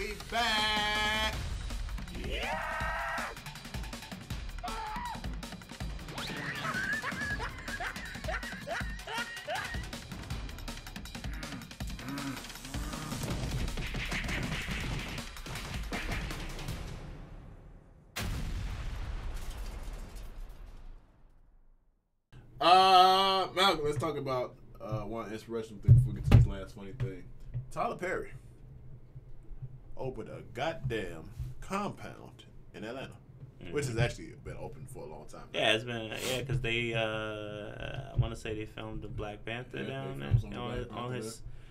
we back. Yeah! Malcolm, let's talk about one inspirational thing before we get to this last funny thing. Tyler Perry opened a goddamn compound in Atlanta, which has actually been open for a long time now. Yeah, it's been because they I want to say they filmed the Black Panther down there.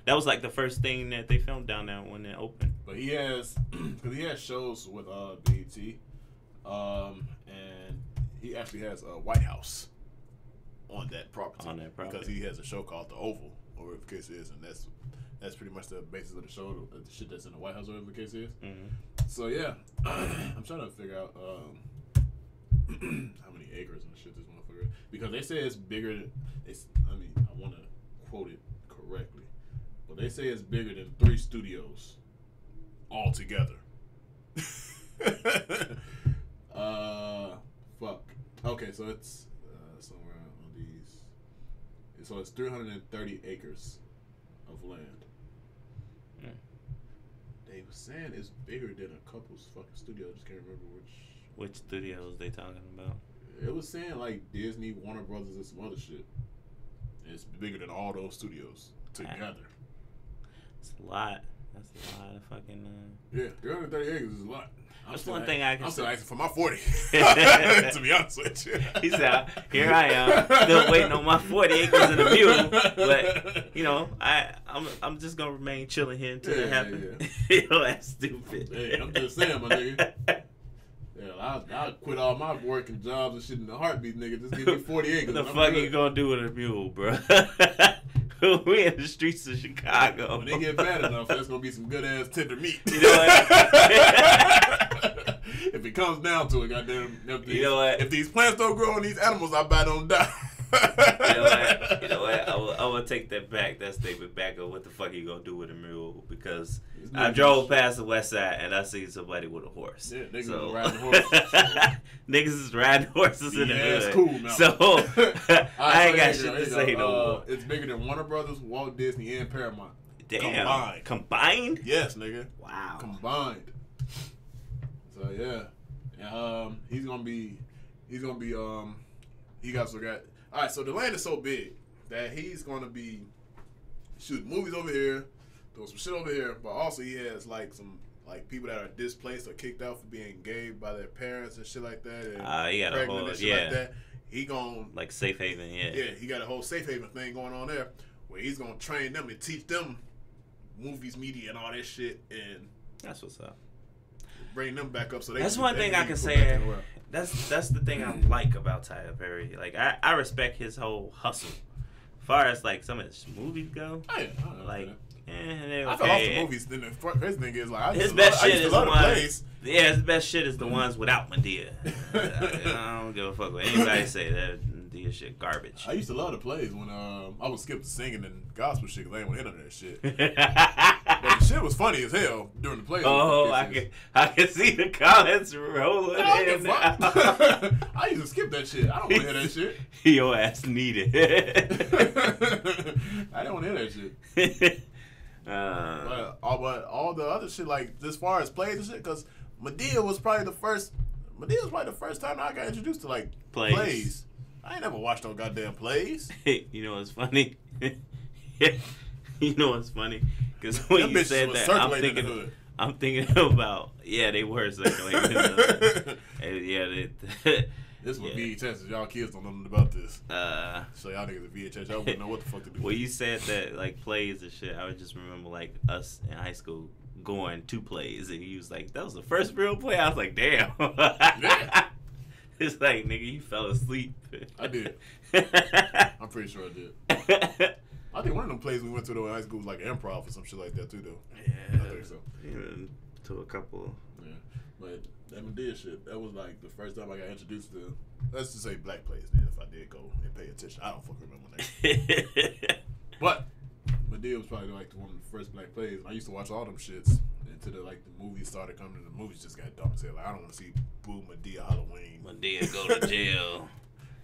That was like the first thing that they filmed down there when it opened. But he has because he has shows with BET, and he actually has a White House on that property. On that property. Because he has a show called The Oval, or whatever the case is, and that's pretty much the basis of the show, the shit that's in the White House, or whatever the case is. So yeah, I'm trying to figure out how many acres and shit this motherfucker is. Because they say it's bigger than, I mean, I want to quote it correctly, but they say it's bigger than 3 studios all together. Fuck. Okay, so it's somewhere. So it's 330 acres of land. They were saying it's bigger than a couple's fucking studio. I just can't remember which studios they talking about. It was saying like Disney, Warner Brothers, and some other shit. It's bigger than all those studios together. It's a lot. That's a lot of fucking. Yeah, 330 acres is a lot. That's one thing I can. I'm still asking for my 40. To be honest with you, he said, "Here I am, still waiting on my 40 acres in a mule." But you know, I'm just gonna remain chilling here until it happens. You know, that's stupid. Hey, I'm just saying, my nigga. Yeah, I'll quit all my working jobs and shit in the heartbeat, nigga. Just give me 40 acres. What the fuck you gonna do with a mule, bro? We in the streets of Chicago. When they get bad enough, that's gonna be some good ass tender meat. You know what? If it comes down to it, goddamn. You know what? If these plants don't grow on these animals, I bet don't die. You know what? You know what? I will take that back. That statement back of what the fuck you gonna do with a mule? Because I drove past the West Side and I seen somebody with a horse. Yeah, niggas is riding horses. Niggas is riding horses in the hood. It's cool, man. So I ain't got shit to say no more. It's bigger than Warner Brothers, Walt Disney, and Paramount. Damn. Combined. Combined? Yes, nigga. Wow. Combined. So yeah, he also got. All right, so the land is so big that he's going to be shooting movies over here, doing some shit over here, but also he has, like, some, like, people that are displaced or kicked out for being gay by their parents and shit like that. And he got a whole, like that. He going like, safe haven, yeah, he got a whole safe haven thing going on there where he's going to train them and teach them movies, media, and all that shit, and that's what's up. Bring them back up so they. That's one thing I can say. That's the thing I like about Tyler Perry. Like I respect his whole hustle. As far as like some of his movies go, like I thought all the movies. Then his thing is like his best shit is the ones. Yeah, his best shit is the ones without Madea. I don't give a fuck what anybody say that. This shit garbage. I used to love the plays when I would skip the singing and gospel shit because I ain't want to hit on that shit. But the shit was funny as hell during the plays. Oh, I can see the comments rolling in. I used to skip that shit. I don't want to hear that shit. Your ass needed. I don't want to hear that shit. But all the other shit, like as far as plays and shit, because Madea was probably the first. Madea was probably the first time I got introduced to like plays. I ain't never watched no goddamn plays. You know what's funny? You know what's funny? Because when you said that, I'm thinking about they were circulating. This was VHS. Y'all kids don't know nothing about this. So y'all niggas at VHS, y'all wouldn't know what the fuck to do. Well, you said that like plays and shit. I would just remember like us in high school going to plays, and he was like, "That was the first real play." I was like, "Damn." Yeah. It's like, nigga, you fell asleep. I did. I'm pretty sure I did. I think one of them plays we went to though in high school was like improv or some shit like that too though. Yeah, I think so. Even to a couple. Yeah, but that Madea shit. That was like the first time I got introduced to. Let's just say black plays. Then if I did go and pay attention, I don't fucking remember that. But Madea was probably like one of the first black plays. And I used to watch all them shits until the movies started coming. The movies just got dumb as hell. Like, I don't want to see Boo Madea Halloween. Madea go to jail.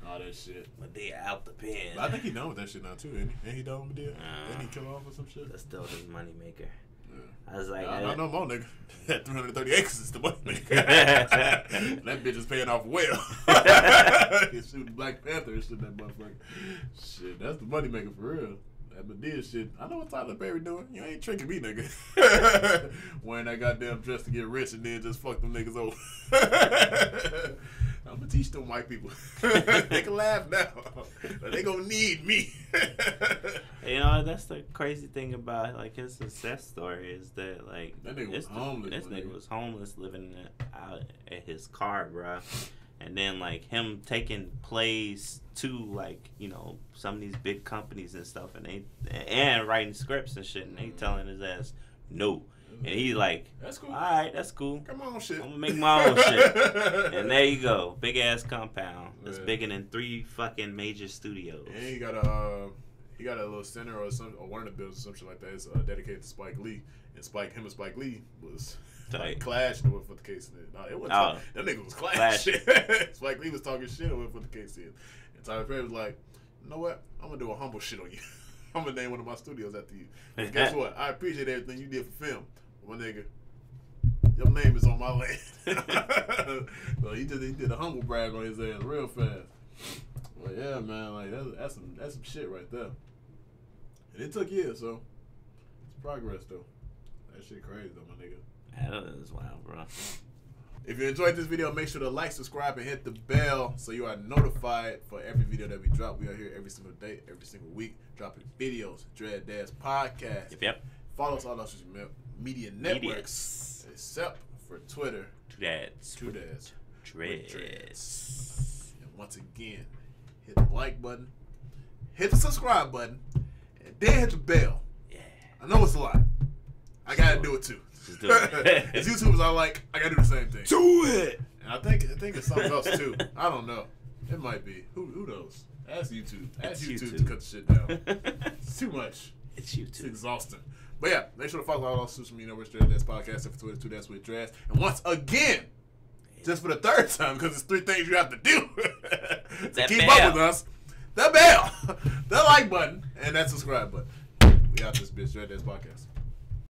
All that shit. Madea out the pen. But I think he done with that shit now too, ain't he? Ain't he done with Madea? Ain't he kill off with some shit? That's still his money maker. Yeah. I was like, no, no more, nigga. That 330 acres is the money maker. That bitch is paying off well. He's shooting Black Panther and shit, that motherfucker. Shit, that's the money maker for real. That Madea shit. I know what Tyler Perry doing. You ain't tricking me, nigga. Wearing that goddamn dress to get rich and then just fuck them niggas over. I'm gonna teach them white people. They can laugh now, but they gonna need me. You know, that's the crazy thing about like his success story is that like that nigga was homeless. This nigga was homeless, living out at his car, bro. And then like him taking plays to like you know some of these big companies and stuff, and they writing scripts and shit, and they telling his ass no. And he's like, that's cool. All right, that's cool. Come on, shit. I'm going to make my own shit. And there you go. Big-ass compound. That's bigger than 3 fucking major studios. And he got a little center or something, or one of the buildings or something like that. It's dedicated to Spike Lee. And Spike Lee was like, clashing with what the case is. Nah, it wasn't. Oh, that nigga was clashing. Spike Lee was talking shit with what the case is. And Tyler Perry was like, you know what? I'm going to do a humble shit on you. I'm going to name one of my studios after you. And guess what? I appreciate everything you did for film. My nigga, your name is on my land. So he did a humble brag on his ass real fast. Well, yeah, man, like that's some shit right there. And it took years, so it's progress though. That shit crazy though, my nigga. That is wild, bro. If you enjoyed this video, make sure to like, subscribe, and hit the bell so you are notified for every video that we drop. We are here every single day, every single week, dropping videos. Dread Dads Podcast. Yep. Follow us on our social media networks, except for Twitter. Two dads. Dreads. And once again, hit the like button, hit the subscribe button, and then hit the bell. Yeah. I know it's a lot. I gotta do it too. Just do it. As YouTubers, I gotta do the same thing. Do it. And I think it's something else too. I don't know. It might be. Who knows? Ask YouTube. Ask YouTube to cut the shit down. It's too much. It's YouTube. It's exhausting. But yeah, make sure to follow all our social media networks, Dread Dads Podcast, and for Twitter, 2 Dads with Dreads. And once again, just for the third time, because it's 3 things you have to do to keep up with us: the bell, the like button, and that subscribe button. We out this bitch, Dread Dads Podcast.